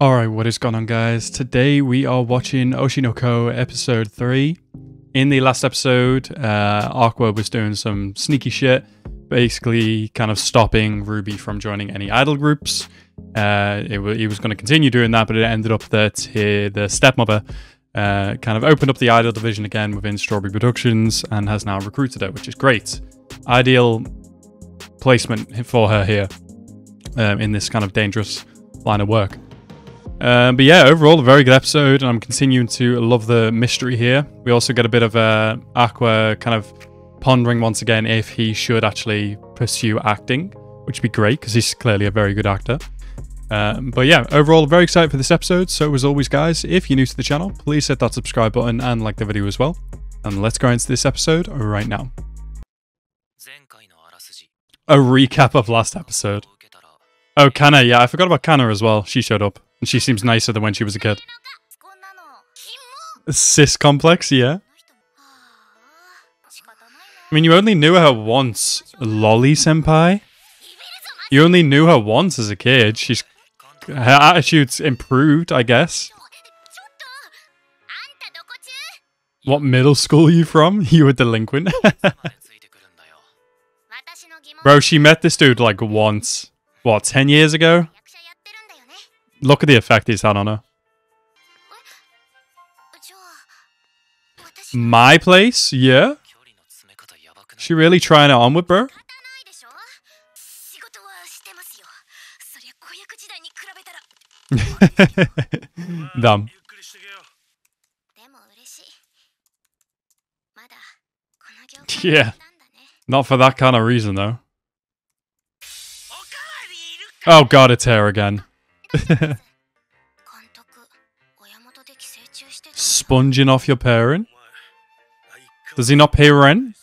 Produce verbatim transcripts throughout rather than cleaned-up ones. Alright, what is going on, guys? Today we are watching Oshi no Ko episode three. In the last episode, uh, Aqua was doing some sneaky shit, basically kind of stopping Ruby from joining any idol groups. Uh, it he was going to continue doing that, but it ended up that he, the stepmother uh, kind of opened up the idol division again within Strawberry Productions and has now recruited her, which is great. Ideal placement for her here um, in this kind of dangerous line of work. Um, but yeah, overall, a very good episode, and I'm continuing to love the mystery here. We also get a bit of uh, Aqua kind of pondering once again if he should actually pursue acting, which would be great, because he's clearly a very good actor. Um, but yeah, overall, very excited for this episode. So as always, guys, if you're new to the channel, please hit that subscribe button and like the video as well. And let's go into this episode right now. A recap of last episode. Oh, Kana, yeah, I forgot about Kana as well. She showed up. And she seems nicer than when she was a kid. Cis complex, yeah. I mean, you only knew her once, Loli-senpai. You only knew her once as a kid. She's, her attitude's improved, I guess. What middle school are you from? You were delinquent. Bro, she met this dude like once. What, ten years ago? Look at the effect he's had on her. My place? Yeah? She really trying it on with bro? Damn. Yeah. Not for that kind of reason, though. Oh god, it's her again. Sponging off your parent? Does he not pay rent?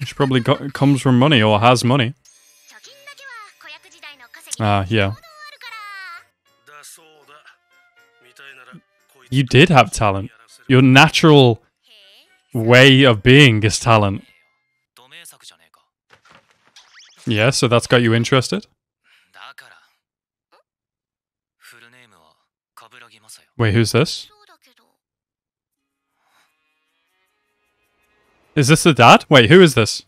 Which probably got, comes from money or has money. Ah, uh, yeah. You did have talent. Your natural way of being is talent. Yeah, so that's got you interested? Wait, who's this? Is this the dad? Wait, who is this?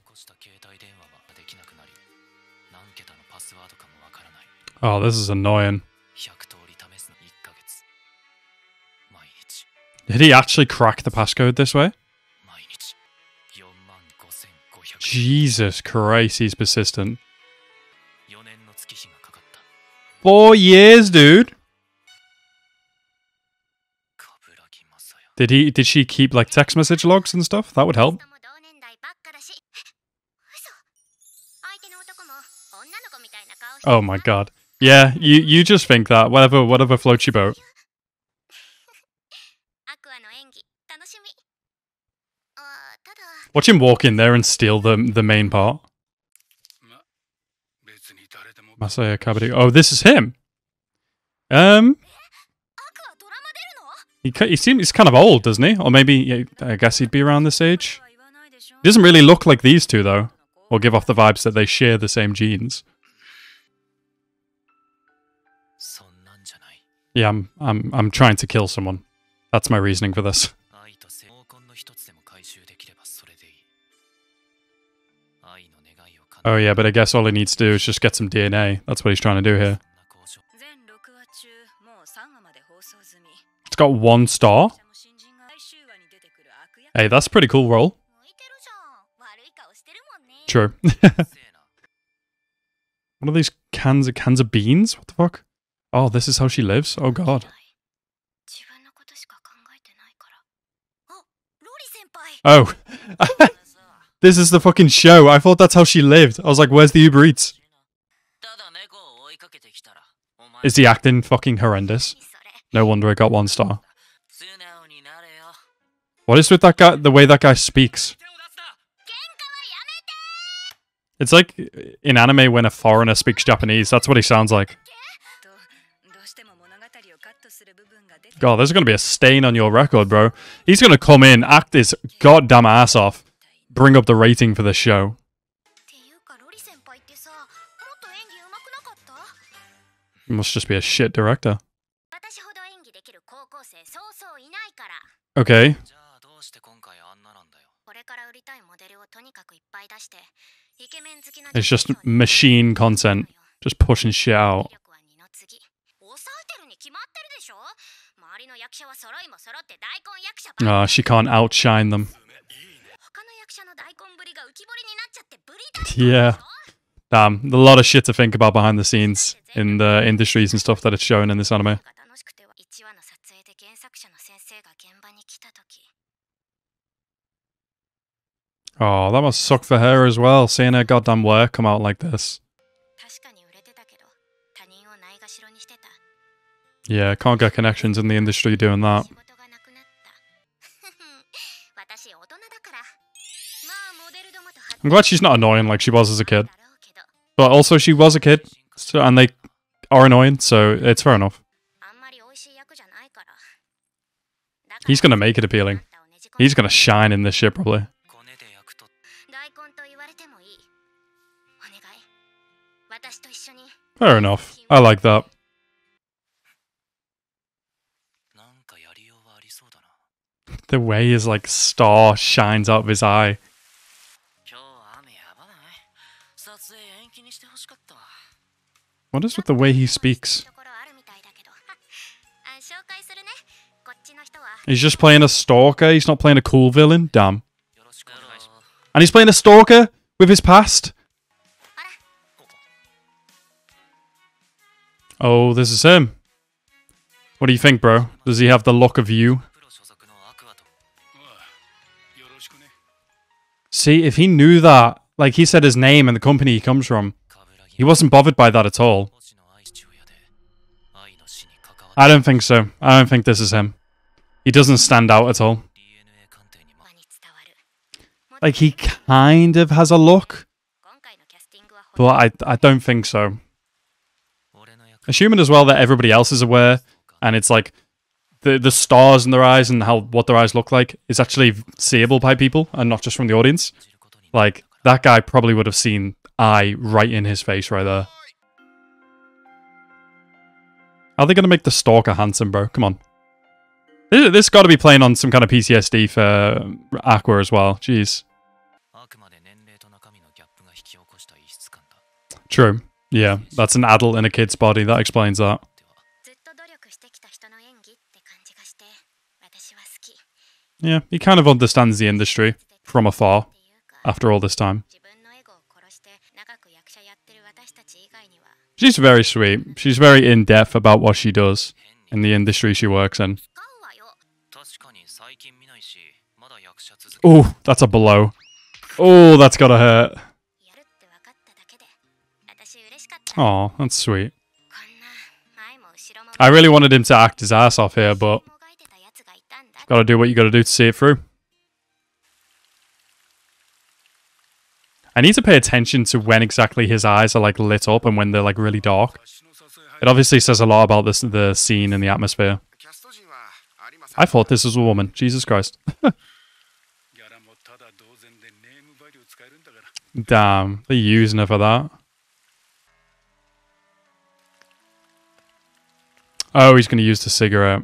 Oh, this is annoying. Did he actually crack the passcode this way? Jesus Christ, he's persistent. Four years, dude. Did he? Did she keep like text message logs and stuff? That would help. Oh my god. Yeah, you you just think that whatever whatever floats your boat. Watch him walk in there and steal the, the main part. Masaya Kaburagi. Oh, this is him. Um, he, he seems he's kind of old, doesn't he? Or maybe, I guess he'd be around this age. He doesn't really look like these two, though. Or give off the vibes that they share the same genes. Yeah, I'm, I'm, I'm trying to kill someone. That's my reasoning for this. Oh yeah, but I guess all he needs to do is just get some D N A. That's what he's trying to do here. It's got one star. Hey, that's a pretty cool role. True. What are these cans of cans of beans? What the fuck? Oh, this is how she lives? Oh god. Oh. This is the fucking show. I thought that's how she lived. I was like, where's the Uber Eats? Is the acting fucking horrendous? No wonder I got one star. What is with that guy, the way that guy speaks? It's like in anime when a foreigner speaks Japanese. That's what he sounds like. God, there's going to be a stain on your record, bro. He's going to come in, act his goddamn ass off. Bring up the rating for the show. He must just be a shit director. Okay. It's just machine content. Just pushing shit out. Ah, oh, she can't outshine them. Yeah. Damn, a lot of shit to think about behind the scenes in the industries and stuff that it's shown in this anime. Oh, that must suck for her as well, seeing her goddamn work come out like this. Yeah, can't get connections in the industry doing that. I'm glad she's not annoying like she was as a kid. But also she was a kid, so, and they are annoying, so it's fair enough. He's gonna make it appealing. He's gonna shine in this shit, probably. Fair enough. I like that. The way his, like, star shines out of his eye. What is with the way he speaks? He's just playing a stalker. He's not playing a cool villain. Damn. And he's playing a stalker with his past. Oh, this is him. What do you think, bro? Does he have the look of you? See, if he knew that, like he said his name and the company he comes from, he wasn't bothered by that at all. I don't think so. I don't think this is him. He doesn't stand out at all. Like, he kind of has a look, but I, I don't think so. Assuming as well that everybody else is aware, and it's like the the stars in their eyes and how what their eyes look like is actually seeable by people and not just from the audience. Like, that guy probably would have seen eye right in his face right there. Are they going to make the stalker handsome, bro? Come on. This, this got to be playing on some kind of P T S D for Aqua as well. Jeez. True. Yeah, that's an adult in a kid's body. That explains that. Yeah, he kind of understands the industry from afar after all this time. She's very sweet. She's very in-depth about what she does in the industry she works in. Oh, that's a blow. Oh, that's gotta hurt. Oh, that's sweet. I really wanted him to act his ass off here, but gotta do what you gotta do to see it through. I need to pay attention to when exactly his eyes are like lit up and when they're like really dark. It obviously says a lot about this, the scene and the atmosphere. I thought this was a woman. Jesus Christ. Damn, they're using her for that. Oh, he's going to use the cigarette.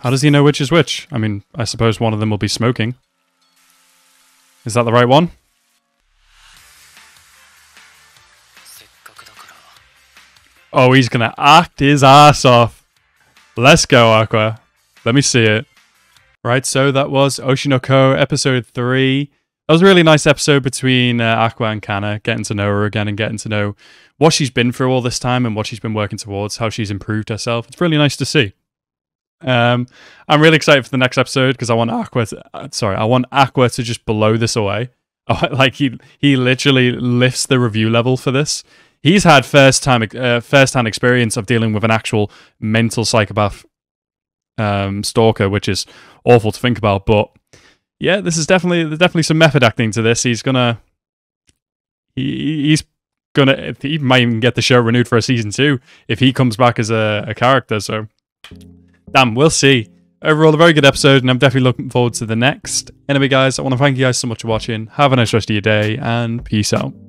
How does he know which is which? I mean, I suppose one of them will be smoking. Is that the right one? Oh, he's going to act his ass off. Let's go, Aqua. Let me see it. Right, so that was Oshi no Ko episode three. That was a really nice episode between uh, Aqua and Kana, getting to know her again and getting to know what she's been through all this time and what she's been working towards, how she's improved herself. It's really nice to see. Um, I'm really excited for the next episode because I want Aqua to, uh, sorry, I want Aqua to just blow this away. Oh, like he he literally lifts the review level for this. He's had first time uh, first hand experience of dealing with an actual mental psychopath um, stalker, which is awful to think about, but. Yeah, this is definitely there's definitely some method acting to this. He's gonna, he, he's gonna, he might even get the show renewed for a season two if he comes back as a, a character. So, damn, we'll see. Overall, a very good episode, and I'm definitely looking forward to the next. Anyway, guys, I want to thank you guys so much for watching. Have a nice rest of your day, and peace out.